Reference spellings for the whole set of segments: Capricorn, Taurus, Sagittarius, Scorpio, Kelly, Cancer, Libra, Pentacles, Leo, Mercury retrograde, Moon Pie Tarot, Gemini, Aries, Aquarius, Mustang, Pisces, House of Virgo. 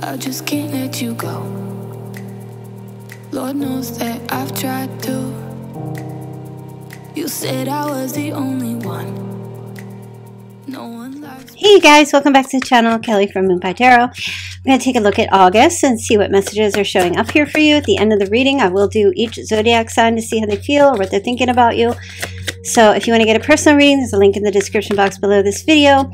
I just can't let you go. Lord knows that I've tried to. You said I was the only one. No one likes. Hey guys, welcome back to the channel. Kelly from Moon Pie Tarot. I'm going to take a look at August and see what messages are showing up here for you. At the end of the reading, I will do each zodiac sign to see how they feel or what they're thinking about you. So if you want to get a personal reading, there's a link in the description box below this video.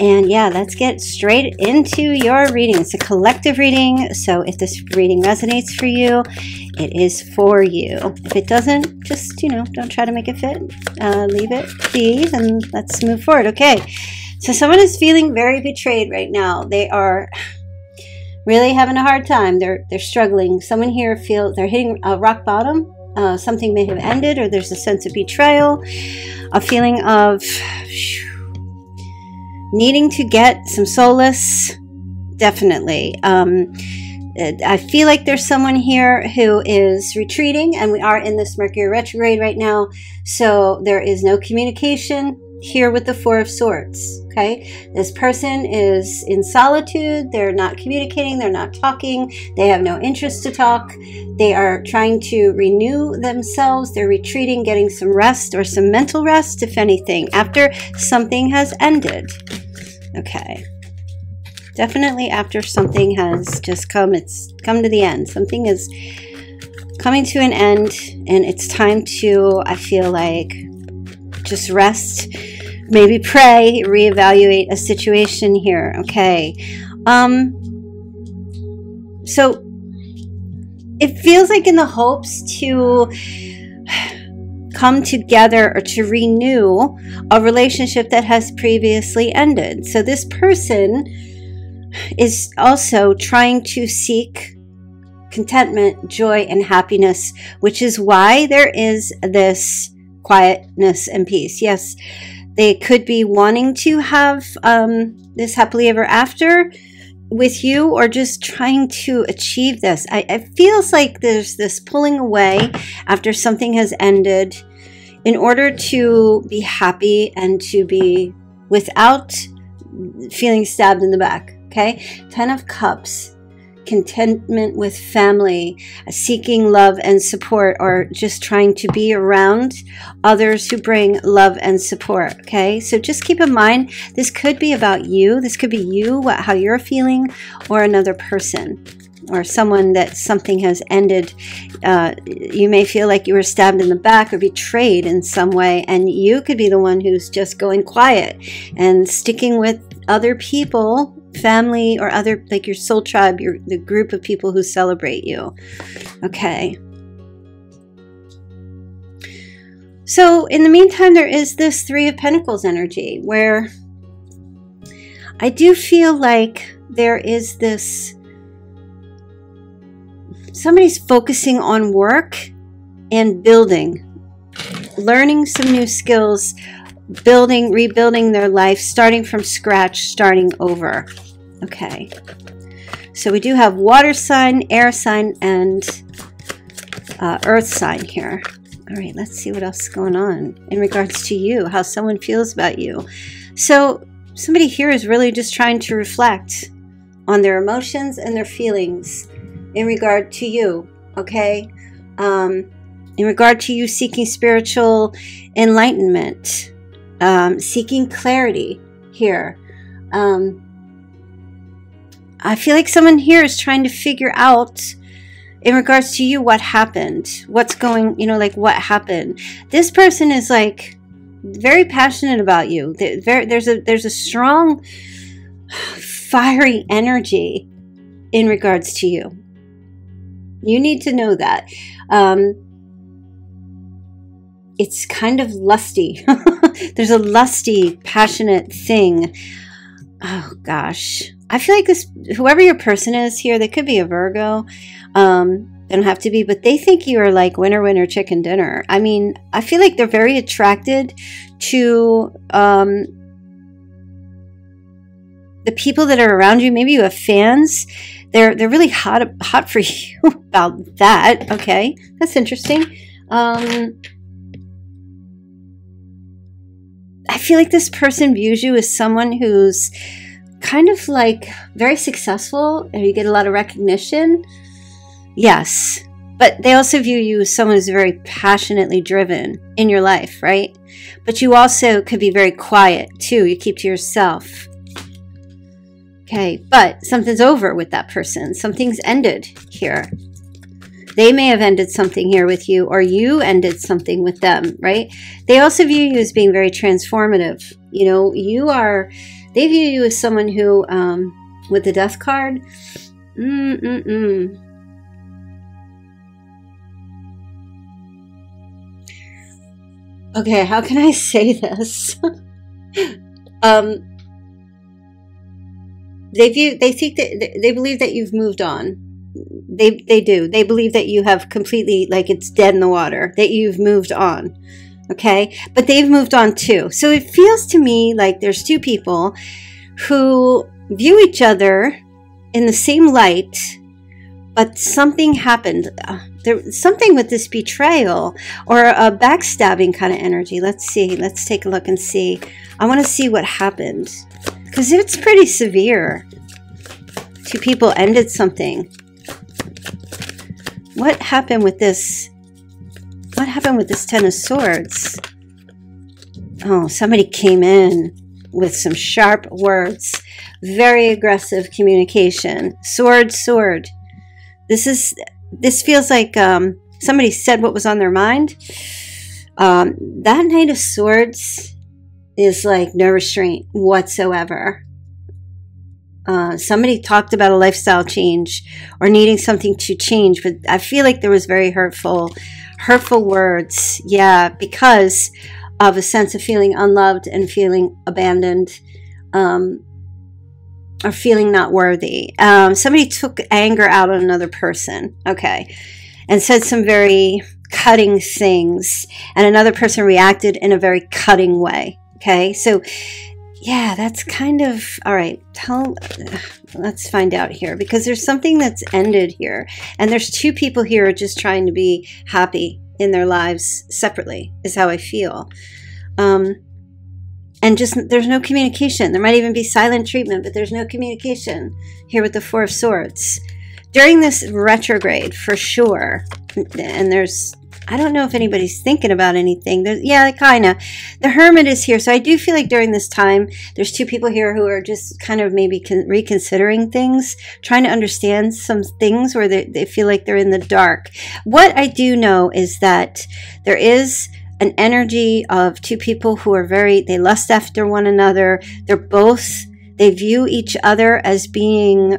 And yeah, let's get straight into your reading. It's a collective reading, so if this reading resonates for you, it is for you. If it doesn't, just, you know, don't try to make it fit. Leave it be, and let's move forward. Okay, so someone is feeling very betrayed right now. They are really having a hard time. They're struggling. Someone here feels they're hitting a rock bottom. Something may have ended, or there's a sense of betrayal, a feeling of needing to get some solace, definitely. I feel like there's someone here who is retreating, and we are in this Mercury retrograde right now, so there is no communication here with the Four of Swords. Okay, this person is in solitude. They're not communicating, they're not talking, they have no interest to talk. They are trying to renew themselves. They're retreating, getting some rest, or some mental rest if anything, after something has ended. Okay, definitely after something has just come, it's come to the end. Something is coming to an end, and it's time to, I feel like, just rest, maybe pray, reevaluate a situation here. Okay, so it feels like in the hopes to come together or to renew a relationship that has previously ended. So this person is also trying to seek contentment, joy, and happiness, which is why there is this quietness and peace. Yes, they could be wanting to have this happily ever after with you, or just trying to achieve this. It feels like there's this pulling away after something has ended in order to be happy and to be without feeling stabbed in the back. Okay, 10 of Cups, contentment with family, seeking love and support, or just trying to be around others who bring love and support. Okay, so just keep in mind, this could be about you. This could be you, how you're feeling, or another person, or someone that something has ended. You may feel like you were stabbed in the back or betrayed in some way, and you could be the one who's just going quiet and sticking with other people, family, or other, like your soul tribe, the group of people who celebrate you. Okay, so in the meantime, there is this 3 of Pentacles energy, where I do feel like there is this, somebody's focusing on work and building, learning some new skills, building, rebuilding their life, starting from scratch, starting over. Okay, so we do have water sign, air sign, and earth sign here. All right, let's see what else is going on in regards to you, how someone feels about you. So somebody here is really just trying to reflect on their emotions and their feelings in regard to you. Okay, in regard to you seeking spiritual enlightenment, seeking clarity here. I feel like someone here is trying to figure out in regards to you what happened, what's going, you know, like what happened. This person is like very passionate about you. There's a strong fiery energy in regards to you. You need to know that. It's kind of lusty. There's a lusty, passionate thing. Oh gosh, I feel like this, whoever your person is here, they could be a Virgo, they don't have to be, but they think you are like winner winner chicken dinner. I mean, I feel like they're very attracted to the people that are around you. Maybe you have fans. They're really hot for you about that. Okay, that's interesting. I feel like this person views you as someone who's kind of like very successful and you get a lot of recognition. Yes, but they also view you as someone who's very passionately driven in your life, right? But you also could be very quiet too. You keep to yourself. Okay, but something's over with that person. Something's ended here. They may have ended something here with you, or you ended something with them, right? They also view you as being very transformative. You know, you are, they view you as someone who, with the death card, Okay, how can I say this? They believe that you've moved on. They do. They believe that you have completely, like, it's dead in the water, that you've moved on. Okay. But they've moved on too. So it feels to me like there's two people who view each other in the same light, but something happened. There's something with this betrayal or a backstabbing kind of energy. Let's see. Let's take a look and see. I want to see what happened, because it's pretty severe. Two people ended something. What happened with this? What happened with this Ten of Swords? Oh, somebody came in with some sharp words. Very aggressive communication. Sword, sword. This feels like somebody said what was on their mind. That Knight of Swords is like no restraint whatsoever. Somebody talked about a lifestyle change or needing something to change, but I feel like there was very hurtful words. Yeah, because of a sense of feeling unloved and feeling abandoned, or feeling not worthy. Somebody took anger out on another person, okay, and said some very cutting things, and another person reacted in a very cutting way, okay? So yeah, that's kind of, all right, let's find out here, because there's something that's ended here, and there's two people here just trying to be happy in their lives separately is how I feel. And just, there's no communication. There might even be silent treatment, but there's no communication here with the Four of Swords during this retrograde for sure. And there's, I don't know if anybody's thinking about anything. There's, yeah, kind of. The Hermit is here. So I do feel like during this time, there's two people here who are just kind of maybe reconsidering things, trying to understand some things where they feel like they're in the dark. What I do know is that there is an energy of two people who are very, they lust after one another. They're both, they view each other as being,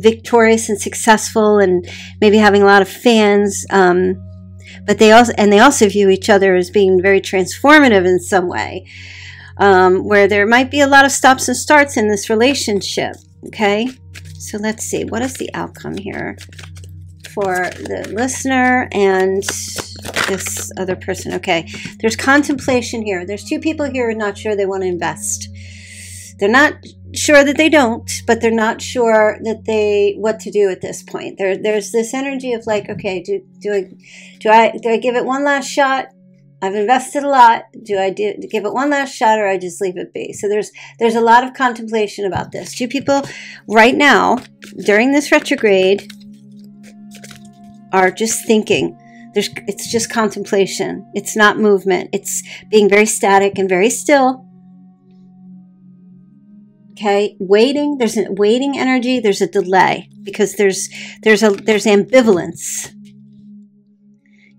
victorious and successful and maybe having a lot of fans, but they also view each other as being very transformative in some way, where there might be a lot of stops and starts in this relationship. Okay, so let's see, what is the outcome here for the listener and this other person? Okay, there's contemplation here. There's two people here who are not sure they want to invest. They're not sure that they don't, but they're not sure that they what to do at this point. There's this energy of like, okay, do I give it one last shot? I've invested a lot. Do I give it one last shot, or I just leave it be? So there's a lot of contemplation about this. Two people right now during this retrograde are just thinking. It's just contemplation. It's not movement. It's being very static and very still. Okay, waiting. There's a waiting energy. There's a delay because there's ambivalence.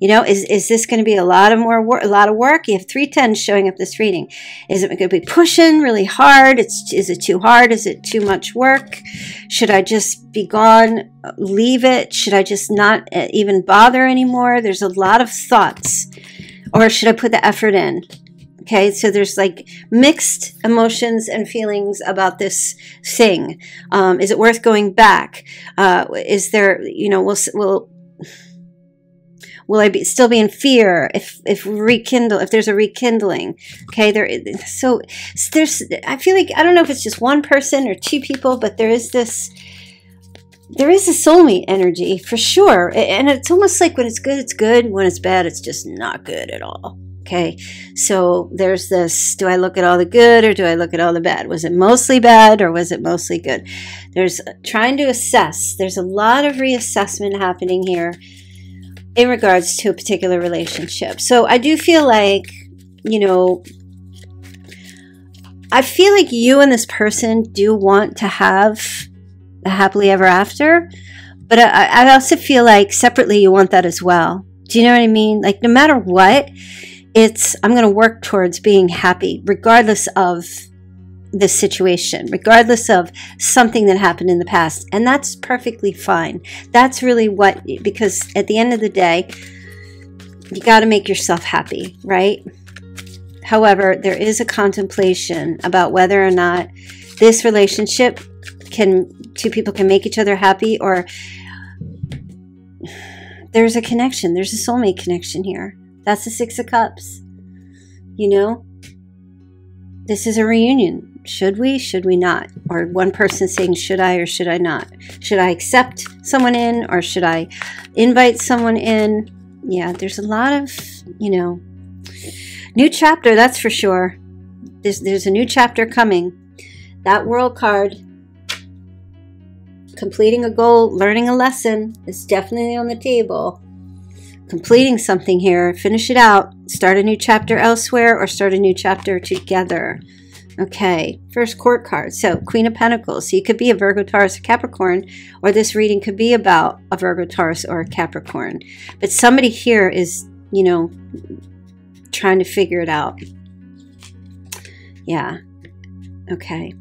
You know, is this going to be a lot of work? You have 3 tens showing up this reading. Is it going to be pushing really hard? Is it too hard? Is it too much work? Should I just be gone? Leave it? Should I just not even bother anymore? There's a lot of thoughts, or should I put the effort in? Okay, so there's like mixed emotions and feelings about this thing. Is it worth going back? Is there, you know, will I be, still be in fear if there's a rekindling? Okay, I feel like, I don't know if it's just one person or two people, but there is a soulmate energy for sure. And it's almost like when it's good, it's good. When it's bad, it's just not good at all. Okay, so there's this, do I look at all the good or do I look at all the bad? Was it mostly bad or was it mostly good? There's trying to assess. There's a lot of reassessment happening here in regards to a particular relationship. So I do feel like, you know, I feel like you and this person do want to have a happily ever after, but I also feel like separately you want that as well. Do you know what I mean? Like no matter what, it's, I'm going to work towards being happy regardless of this situation, regardless of something that happened in the past. And that's perfectly fine. That's really what, because at the end of the day, you got to make yourself happy, right? However, there is a contemplation about whether or not this relationship can, two people can make each other happy, or there's a connection. There's a soulmate connection here. That's the Six of Cups. You know, this is a reunion. Should we? Should we not? Or one person saying, should I or should I not? Should I accept someone in or should I invite someone in? Yeah, there's a lot of, you know, new chapter, that's for sure. There's a new chapter coming. That World card, completing a goal, learning a lesson, is definitely on the table. Completing something here, finish it out, start a new chapter elsewhere, or start a new chapter together. Okay, first court card. So Queen of Pentacles. So you could be a Virgo, Taurus, or Capricorn, or this reading could be about a Virgo, Taurus, or a Capricorn. But somebody here is, you know, trying to figure it out. Yeah. Okay.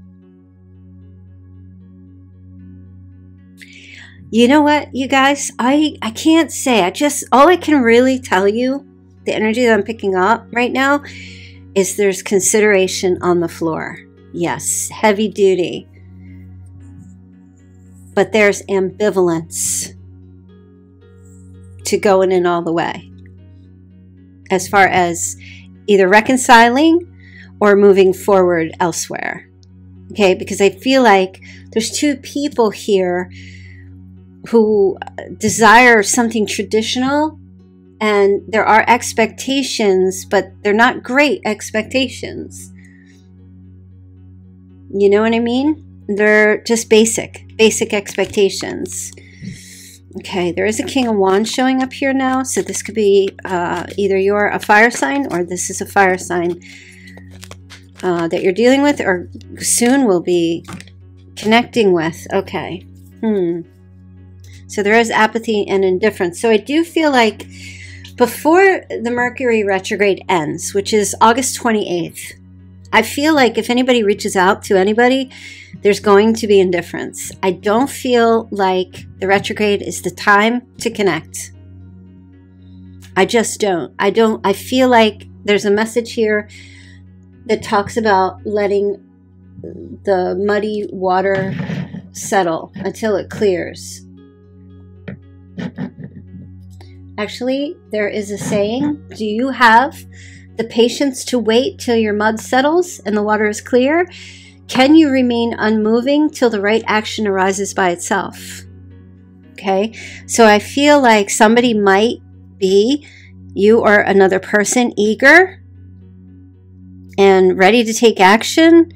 You know what, you guys, I can't say. I just, all I can really tell you, the energy that I'm picking up right now, is there's consideration on the floor. Yes, heavy duty. But there's ambivalence to going in all the way, as far as either reconciling or moving forward elsewhere. Okay, because I feel like there's two people here who desire something traditional, and there are expectations, but they're not great expectations. You know what I mean? They're just basic expectations. Okay, there is a King of Wands showing up here now, so this could be either you're a fire sign, or this is a fire sign that you're dealing with, or soon will be connecting with. Okay. So there is apathy and indifference. So I do feel like before the Mercury retrograde ends, which is August 28th, I feel like if anybody reaches out to anybody, there's going to be indifference. I don't feel like the retrograde is the time to connect. I just don't. I feel like there's a message here that talks about letting the muddy water settle until it clears. Actually, there is a saying, do you have the patience to wait till your mud settles and the water is clear? Can you remain unmoving till the right action arises by itself? Okay, so I feel like somebody might be, you or another person, eager and ready to take action,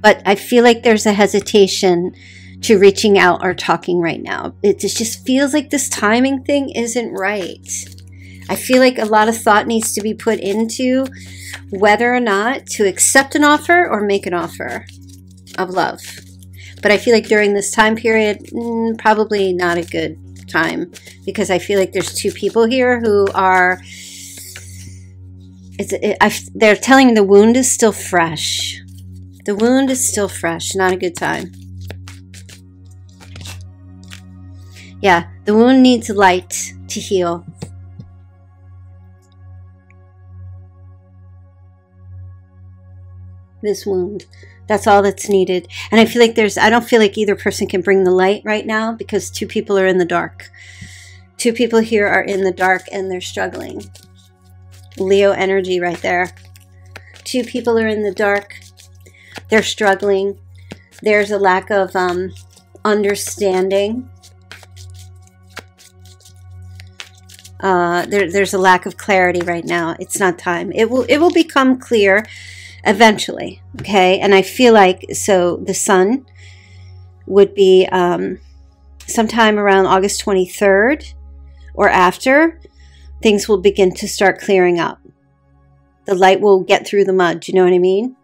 but I feel like there's a hesitation to reaching out or talking right now. It just feels like this timing thing isn't right. I feel like a lot of thought needs to be put into whether or not to accept an offer or make an offer of love. But I feel like during this time period, probably not a good time, because I feel like there's two people here who are, they're telling me the wound is still fresh. The wound is still fresh, not a good time. Yeah, the wound needs light to heal. This wound, that's all that's needed. And I feel like there's, I don't feel like either person can bring the light right now, because two people are in the dark. Two people here are in the dark and they're struggling. Leo energy right there. Two people are in the dark. They're struggling. There's a lack of understanding. there's a lack of clarity right now. It's not time. It will become clear eventually, okay? And I feel like, so the sun would be sometime around August 23rd or after, things will begin to start clearing up. The light will get through the mud, you know what I mean?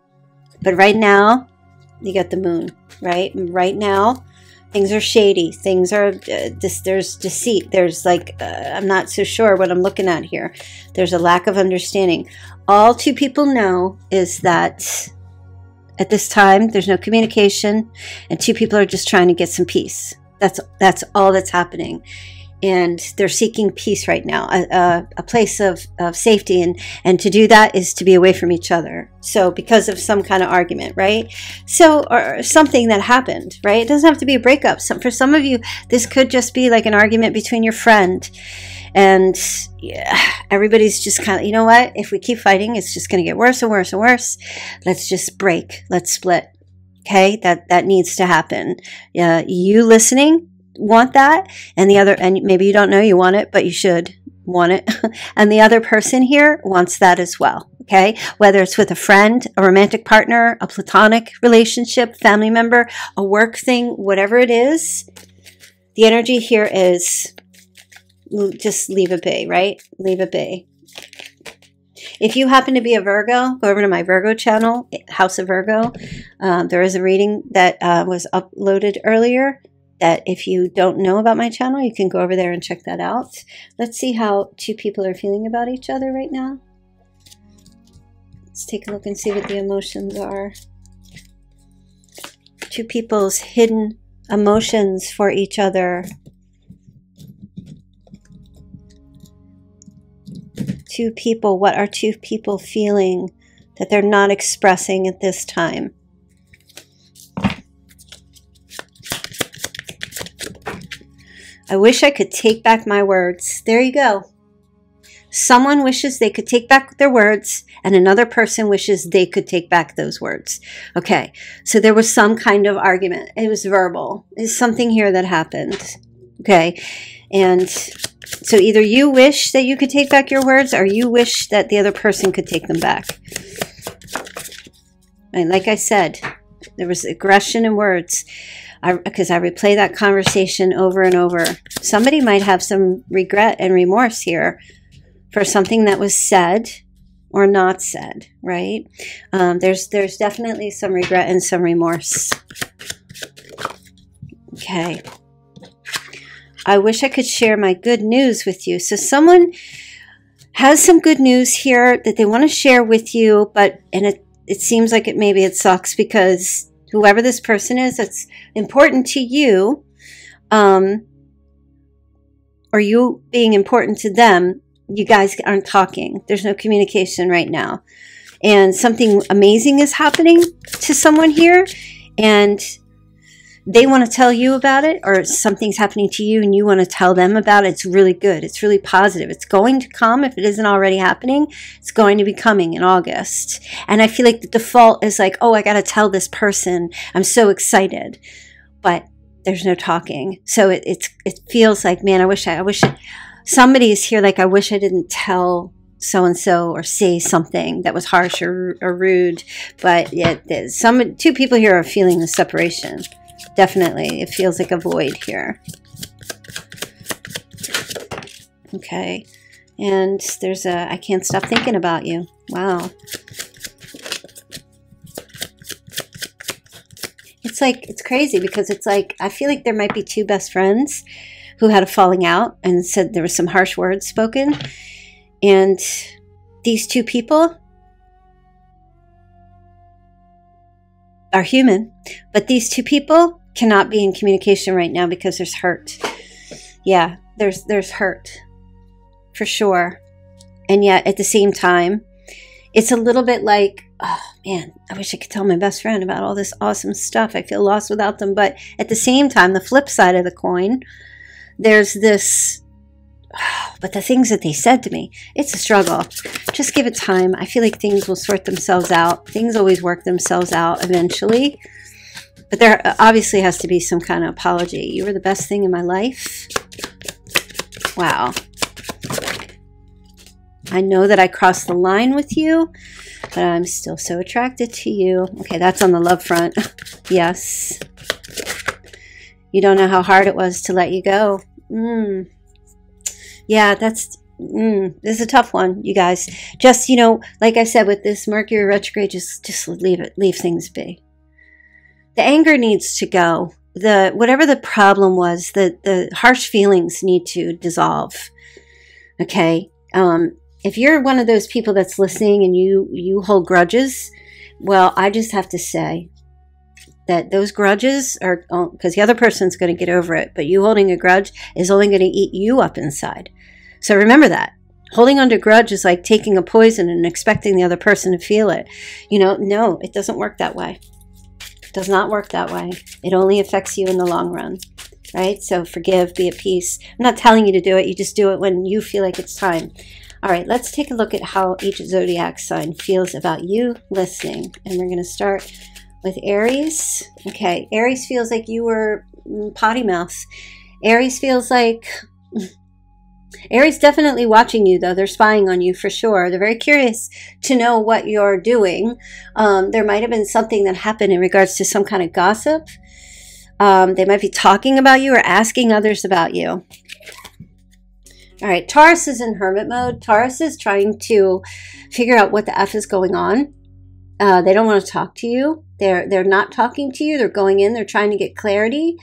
But right now, you got the moon, right? Right now, things are shady. Things are, there's deceit. There's like, I'm not so sure what I'm looking at here. There's a lack of understanding. All two people know is that at this time, there's no communication and two people are just trying to get some peace. That's all that's happening. And they're seeking peace right now, a place of safety. And to do that is to be away from each other. So because of some kind of argument, right? So, or something that happened, right? It doesn't have to be a breakup. For some of you, this could just be like an argument between your friend. And yeah, everybody's just kind of, you know what? If we keep fighting, it's just going to get worse and worse and worse. Let's just break. Let's split. Okay? That needs to happen. Yeah, you listening want that, and the other, and maybe you don't know you want it, but you should want it. And the other person here wants that as well, okay? Whether it's with a friend, a romantic partner, a platonic relationship, family member, a work thing, whatever it is, the energy here is just leave it be, right? Leave it be. If you happen to be a Virgo, go over to my Virgo channel, House of Virgo. There is a reading that was uploaded earlier. That if you don't know about my channel, you can go over there and check that out. Let's see how two people are feeling about each other right now. Let's take a look and see what the emotions are. Two people's hidden emotions for each other. Two people, what are two people feeling that they're not expressing at this time? I wish I could take back my words. There you go. Someone wishes they could take back their words, and another person wishes they could take back those words. Okay, so there was some kind of argument. It was verbal. There's something here that happened. Okay, and so either you wish that you could take back your words, or you wish that the other person could take them back. And like I said, there was aggression in words. Because I replay that conversation over and over. Somebody might have some regret and remorse here for something that was said or not said, right? There's definitely some regret and some remorse. Okay. I wish I could share my good news with you. So someone has some good news here that they want to share with you, but and it seems like it maybe it sucks because whoever this person is, it's important to you, or you being important to them, you guys aren't talking. There's no communication right now. And something amazing is happening to someone here, and they want to tell you about it, or something's happening to you and you want to tell them about it. It's really good. It's really positive. It's going to come. If it isn't already happening, it's going to be coming in August. And I feel like the default is like, oh, I got to tell this person. I'm so excited. But there's no talking. So it feels like, man, I wish somebody is here like, I wish I didn't tell so-and-so or say something that was harsh or rude. But yeah, two people here are feeling the separation. Definitely. It feels like a void here. Okay. And there's I can't stop thinking about you. Wow. It's like, it's crazy because it's like, I feel like there might be two best friends who had a falling out and said there was some harsh words spoken. And these two people are human, but these two people cannot be in communication right now because there's hurt. Yeah, there's hurt for sure. And yet at the same time, it's a little bit like, oh man, I wish I could tell my best friend about all this awesome stuff. I feel lost without them. But at the same time, the flip side of the coin, there's this, oh, but the things that they said to me, it's a struggle. Just give it time. I feel like things will sort themselves out. Things always work themselves out eventually. But there obviously has to be some kind of apology. You were the best thing in my life. Wow. I know that I crossed the line with you, but I'm still so attracted to you. Okay, that's on the love front. Yes. You don't know how hard it was to let you go. Yeah, that's... this is a tough one, you guys. Just, you know, like I said, with this Mercury retrograde, just leave it. Leave things be. The anger needs to go. The whatever the problem was, the harsh feelings need to dissolve. Okay. If you're one of those people that's listening and you hold grudges, well, I just have to say that those grudges are, because the other person's going to get over it, but you holding a grudge is only going to eat you up inside. So remember that. Holding on to grudge is like taking a poison and expecting the other person to feel it. You know, no, it doesn't work that way. It does not work that way. It only affects you in the long run, right? So forgive, be at peace. I'm not telling you to do it. You just do it when you feel like it's time. All right, let's take a look at how each zodiac sign feels about you listening. And we're going to start with Aries. Okay, Aries feels like you were potty mouth. Aries feels like... Aries definitely watching you, though. They're spying on you for sure. They're very curious to know what you're doing. There might have been something that happened in regards to some kind of gossip. They might be talking about you or asking others about you. All right, Taurus is in hermit mode. Taurus is trying to figure out what the F is going on. They don't want to talk to you. They're not talking to you. They're going in. They're trying to get clarity.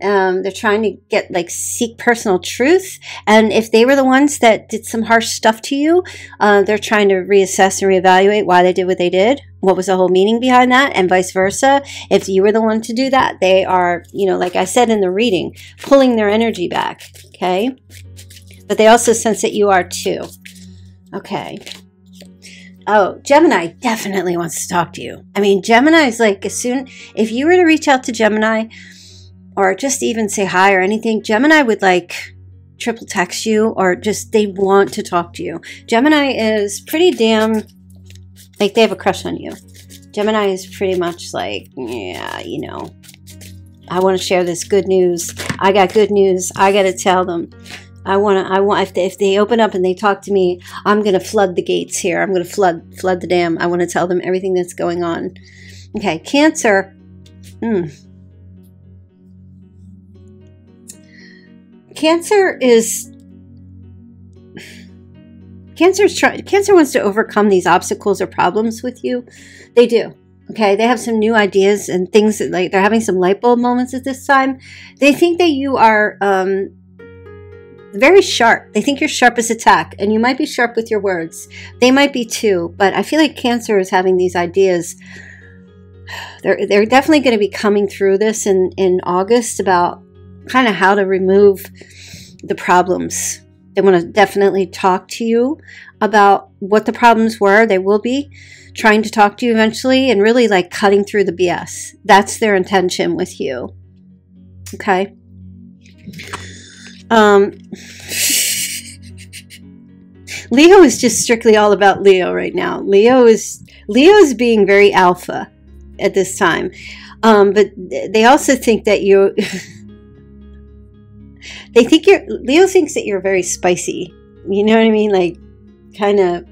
They're trying to get, like, seek personal truth. And if they were the ones that did some harsh stuff to you, they're trying to reassess and reevaluate why they did what they did. What was the whole meaning behind that, and vice versa. If you were the one to do that, they are, you know, like I said in the reading, pulling their energy back. Okay. But they also sense that you are too. Okay. Oh, Gemini definitely wants to talk to you. I mean, Gemini is like, as soon, if you were to reach out to Gemini or just even say hi or anything, Gemini would like triple text you, or just, they want to talk to you. Gemini is pretty damn, like, they have a crush on you. Gemini is pretty much like, yeah, you know, I want to share this good news. I got good news. I got to tell them. If they open up and they talk to me, I'm going to flood the gates here. I'm going to flood the dam. I want to tell them everything that's going on. Okay. Cancer. Cancer wants to overcome these obstacles or problems with you. They do. Okay, they have some new ideas and things that, like, they're having some light bulb moments at this time. They think that you are, very sharp. They think you're sharp as a tack, and you might be sharp with your words. They might be too, but I feel like Cancer is having these ideas. They're definitely going to be coming through this in August about kind of how to remove the problems. They want to definitely talk to you about what the problems were. They will be trying to talk to you eventually and really, like, cutting through the BS. That's their intention with you. Okay. Leo is just strictly all about Leo right now. Leo is being very alpha at this time. But they also think that you Leo thinks that you're very spicy. You know what I mean? Like, kind of,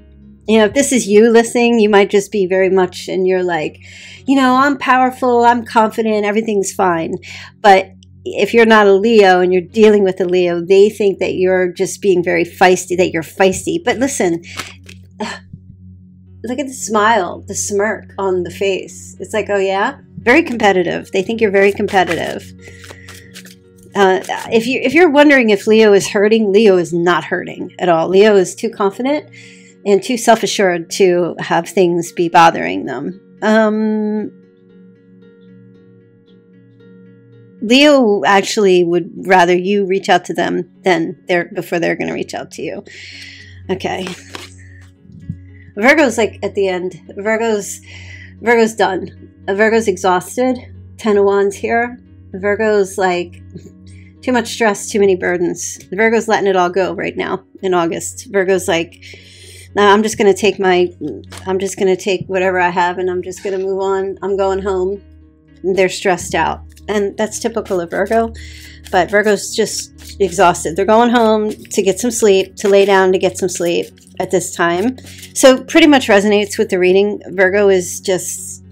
you know, if this is you listening, you might just be very much, and you're like, you know, I'm powerful, I'm confident, everything's fine. But if you're not a Leo and you're dealing with a Leo, they think that you're just being very feisty, that you're feisty. But listen, look at the smile, the smirk on the face. It's like, oh yeah? Very competitive. They think you're very competitive. If you're wondering if Leo is hurting, Leo is not hurting at all. Leo is too confident and too self-assured to have things be bothering them. Leo actually would rather you reach out to them before they're going to reach out to you. Okay. Virgo's like at the end. Virgo's done. Virgo's exhausted. Ten of Wands here. Virgo's like too much stress, too many burdens. Virgo's letting it all go right now in August. Virgo's like, no, I'm just going to take whatever I have, and I'm just going to move on. I'm going home. They're stressed out. And that's typical of Virgo, but Virgo's just exhausted. They're going home to get some sleep, to lay down to get some sleep. at this time. So pretty much resonates with the reading. Virgo is just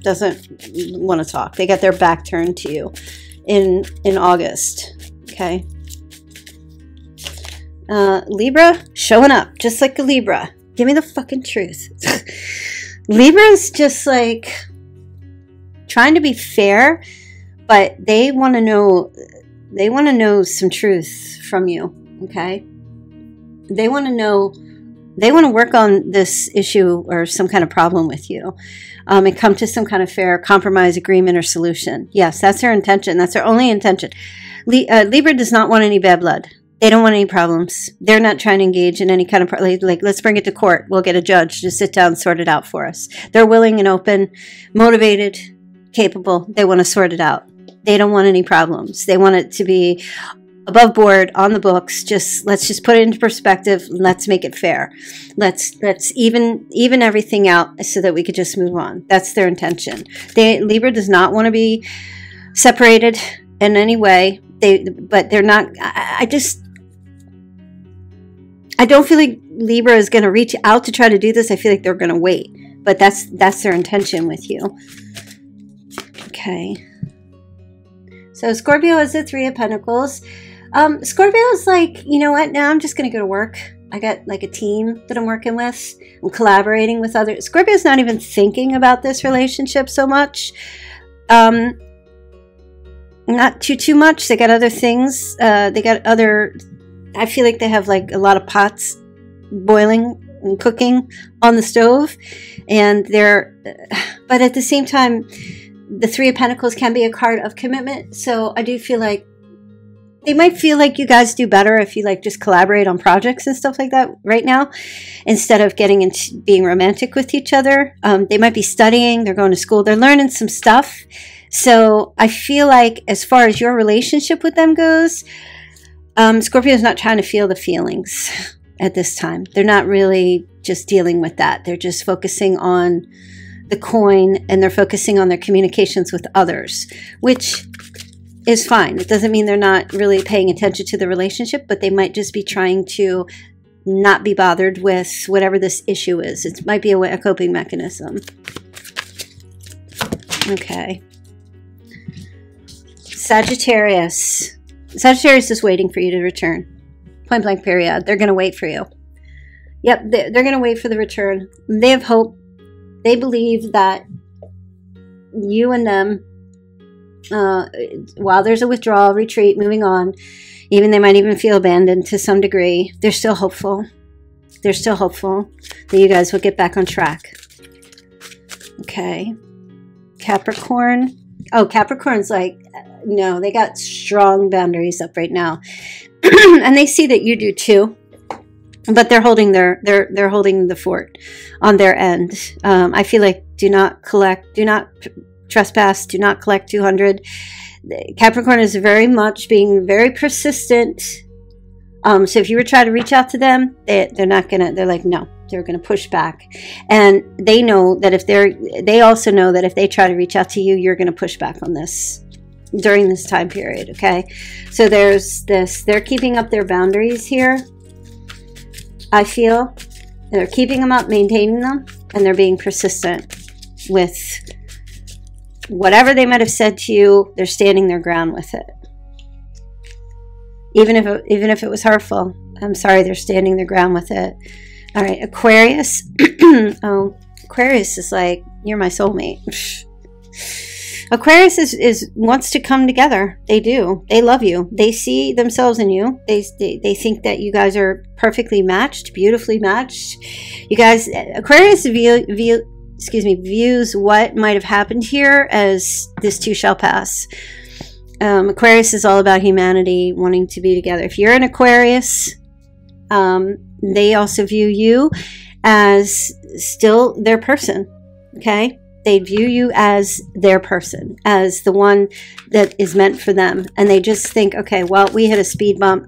doesn't want to talk. They got their back turned to you in August. Okay. Libra, showing up just like a Libra. Give me the fucking truth. Libra's just like trying to be fair, but they want to know. They want to know some truth from you. Okay. They want to know, they want to work on this issue or some kind of problem with you and come to some kind of fair compromise, agreement, or solution. Yes, that's their intention. That's their only intention. Libra does not want any bad blood. They don't want any problems. They're not trying to engage in any kind of, like, let's bring it to court. We'll get a judge to sit down and sort it out for us. They're willing and open, motivated, capable. They want to sort it out. They don't want any problems. They want it to be above board, on the books. Just let's just put it into perspective. Let's make it fair. Let's even everything out so that we could just move on. That's their intention. Libra does not want to be separated in any way. But they're not. I don't feel like Libra is going to reach out to try to do this. I feel like they're going to wait. But that's their intention with you. Okay. So Scorpio is the Three of Pentacles. Scorpio is like, you know what? Now I'm just going to go to work. I got like a team that I'm working with. I'm collaborating with others. Scorpio's not even thinking about this relationship so much. Not too much. They got other things. They got other. I feel like they have like a lot of pots boiling and cooking on the stove, and they're. But at the same time, the Three of Pentacles can be a card of commitment. So I do feel like they might feel like you guys do better if you like just collaborate on projects and stuff like that right now, instead of getting into being romantic with each other. They might be studying. They're going to school. They're learning some stuff. So I feel like as far as your relationship with them goes, Scorpio's not trying to feel the feelings at this time. They're not really just dealing with that. They're just focusing on the coin, and they're focusing on their communications with others, which is fine. It doesn't mean they're not really paying attention to the relationship, but they might just be trying to not be bothered with whatever this issue is. It might be a coping mechanism. Okay. Sagittarius. Sagittarius is waiting for you to return. Point blank period. They're going to wait for you. Yep, they're going to wait for the return. They have hope. They believe that you and them, while there's a withdrawal, retreat, moving on, even they might even feel abandoned to some degree, they're still hopeful. They're still hopeful that you guys will get back on track. Okay. Capricorn. Oh, Capricorn's like, no, they got strong boundaries up right now. And they see that you do too. But they're holding they're holding the fort on their end. I feel like do not collect, do not trespass, do not collect 200. Capricorn is very much being very persistent. So if you were trying to reach out to them, they're not gonna. They're like no, they're gonna push back, and they know that if they also know that if they try to reach out to you, you're gonna push back on this during this time period. Okay, so there's this. They're keeping up their boundaries here. I feel they're keeping them up, maintaining them, and they're being persistent with whatever they might have said to you. They're standing their ground with it, even if it was hurtful. I'm sorry, they're standing their ground with it. All right, Aquarius. Oh, Aquarius is like you're my soulmate. Aquarius is wants to come together. They do. They love you. They see themselves in you. They think that you guys are perfectly matched, beautifully matched. You guys, Aquarius views what might have happened here as this too shall pass. Aquarius is all about humanity wanting to be together. If you're an Aquarius, they also view you as still their person. Okay. They view you as their person, as the one that is meant for them. And they just think, okay, well, we hit a speed bump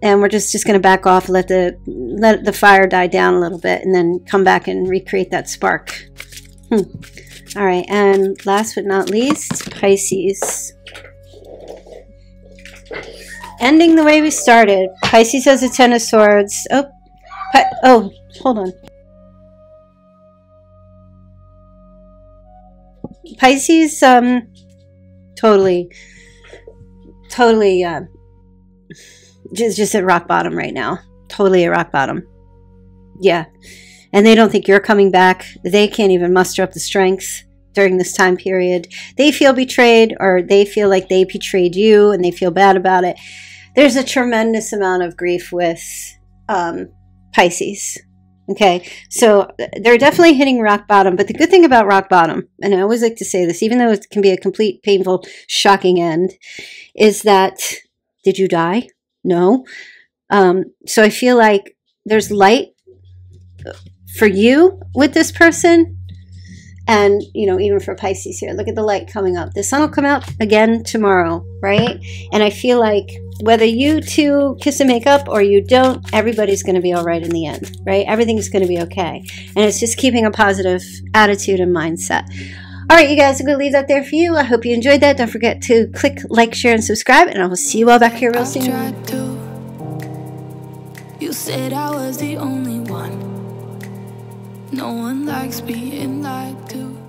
and we're just going to back off, let the fire die down a little bit and then come back and recreate that spark. All right. And last but not least, Pisces. Ending the way we started. Pisces has a Ten of Swords. Oh, Oh, hold on. Pisces, totally, just at rock bottom right now. Totally at rock bottom. Yeah. And they don't think you're coming back. They can't even muster up the strength during this time period. They feel betrayed, or they feel like they betrayed you and they feel bad about it. There's a tremendous amount of grief with Pisces. Okay, so they're definitely hitting rock bottom, but the good thing about rock bottom, and I always like to say this, even though it can be a complete, painful, shocking end, is that, did you die? No. So I feel like there's light for you with this person, and, you know, even for Pisces here. Look at the light coming up. The sun will come out again tomorrow, right? And I feel like whether you two kiss and make up or you don't, everybody's going to be all right in the end, right? Everything's going to be okay. And it's just keeping a positive attitude and mindset. All right, you guys, I'm going to leave that there for you. I hope you enjoyed that. Don't forget to click like, share, and subscribe. And I will see you all back here real soon. You said I was the only one. No one likes being lied to.